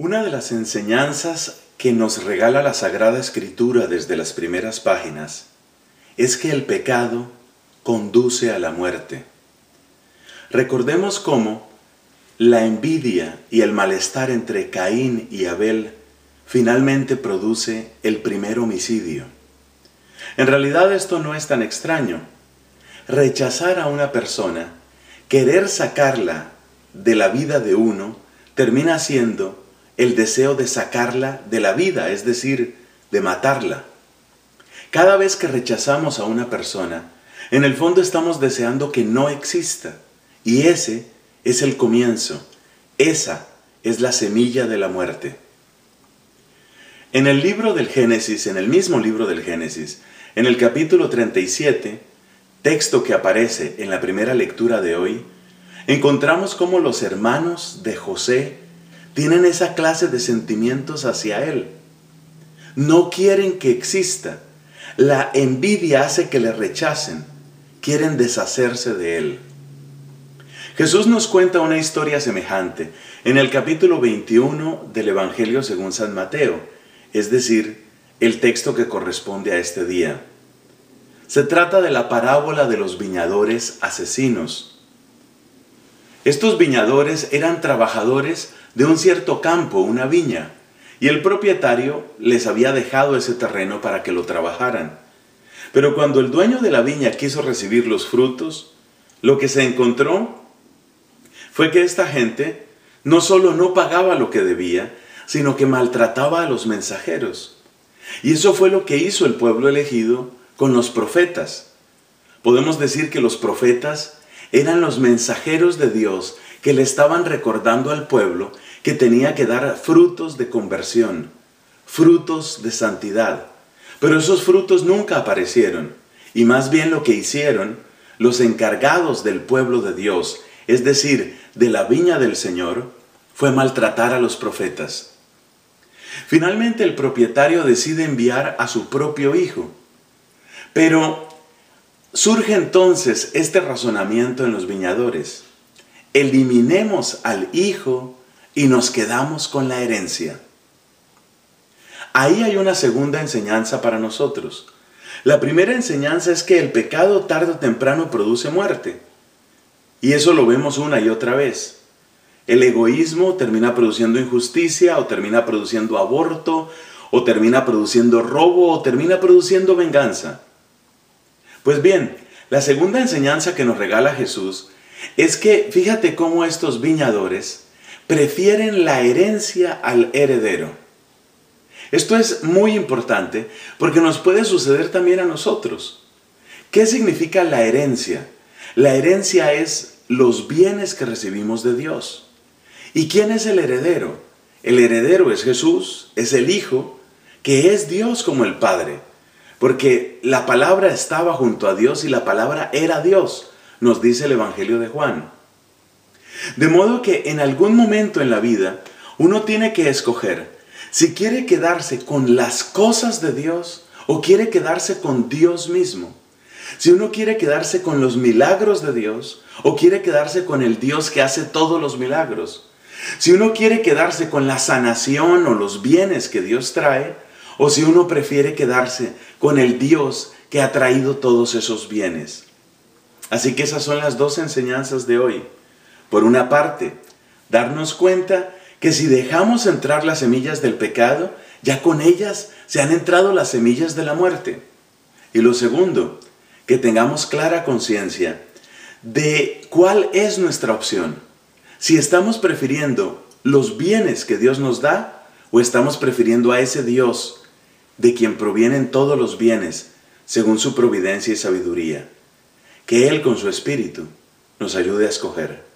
Una de las enseñanzas que nos regala la Sagrada Escritura desde las primeras páginas es que el pecado conduce a la muerte. Recordemos cómo la envidia y el malestar entre Caín y Abel finalmente produce el primer homicidio. En realidad esto no es tan extraño. Rechazar a una persona, querer sacarla de la vida de uno, termina siendo el deseo de sacarla de la vida, es decir, de matarla. Cada vez que rechazamos a una persona, en el fondo estamos deseando que no exista. Y ese es el comienzo. Esa es la semilla de la muerte. En el libro del Génesis, en el mismo libro del Génesis, en el capítulo 37, texto que aparece en la primera lectura de hoy, encontramos cómo los hermanos de José tienen esa clase de sentimientos hacia él. No quieren que exista. La envidia hace que le rechacen. Quieren deshacerse de él. Jesús nos cuenta una historia semejante en el capítulo 21 del Evangelio según San Mateo, es decir, el texto que corresponde a este día. Se trata de la parábola de los viñadores asesinos. Estos viñadores eran trabajadores de un cierto campo, una viña, y el propietario les había dejado ese terreno para que lo trabajaran. Pero cuando el dueño de la viña quiso recibir los frutos, lo que se encontró fue que esta gente no solo no pagaba lo que debía, sino que maltrataba a los mensajeros. Y eso fue lo que hizo el pueblo elegido con los profetas. Podemos decir que los profetas eran los mensajeros de Dios que le estaban recordando al pueblo que tenía que dar frutos de conversión, frutos de santidad. Pero esos frutos nunca aparecieron, y más bien lo que hicieron los encargados del pueblo de Dios, es decir, de la viña del Señor, fue maltratar a los profetas. Finalmente el propietario decide enviar a su propio hijo. Pero surge entonces este razonamiento en los viñadores: eliminemos al hijo y nos quedamos con la herencia. Ahí hay una segunda enseñanza para nosotros. La primera enseñanza es que el pecado tarde o temprano produce muerte. Y eso lo vemos una y otra vez. El egoísmo termina produciendo injusticia, o termina produciendo aborto, o termina produciendo robo, o termina produciendo venganza. Pues bien, la segunda enseñanza que nos regala Jesús es que fíjate cómo estos viñadores prefieren la herencia al heredero. Esto es muy importante porque nos puede suceder también a nosotros. ¿Qué significa la herencia? La herencia es los bienes que recibimos de Dios. ¿Y quién es el heredero? El heredero es Jesús, es el Hijo, que es Dios como el Padre. Porque la palabra estaba junto a Dios y la palabra era Dios, nos dice el Evangelio de Juan. De modo que en algún momento en la vida uno tiene que escoger si quiere quedarse con las cosas de Dios o quiere quedarse con Dios mismo. Si uno quiere quedarse con los milagros de Dios o quiere quedarse con el Dios que hace todos los milagros. Si uno quiere quedarse con la sanación o los bienes que Dios trae, o si uno prefiere quedarse con el Dios que ha traído todos esos bienes. Así que esas son las dos enseñanzas de hoy. Por una parte, darnos cuenta que si dejamos entrar las semillas del pecado, ya con ellas se han entrado las semillas de la muerte. Y lo segundo, que tengamos clara conciencia de cuál es nuestra opción. Si estamos prefiriendo los bienes que Dios nos da, o estamos prefiriendo a ese Dios de quien provienen todos los bienes, según su providencia y sabiduría. Que Él con su Espíritu nos ayude a escoger.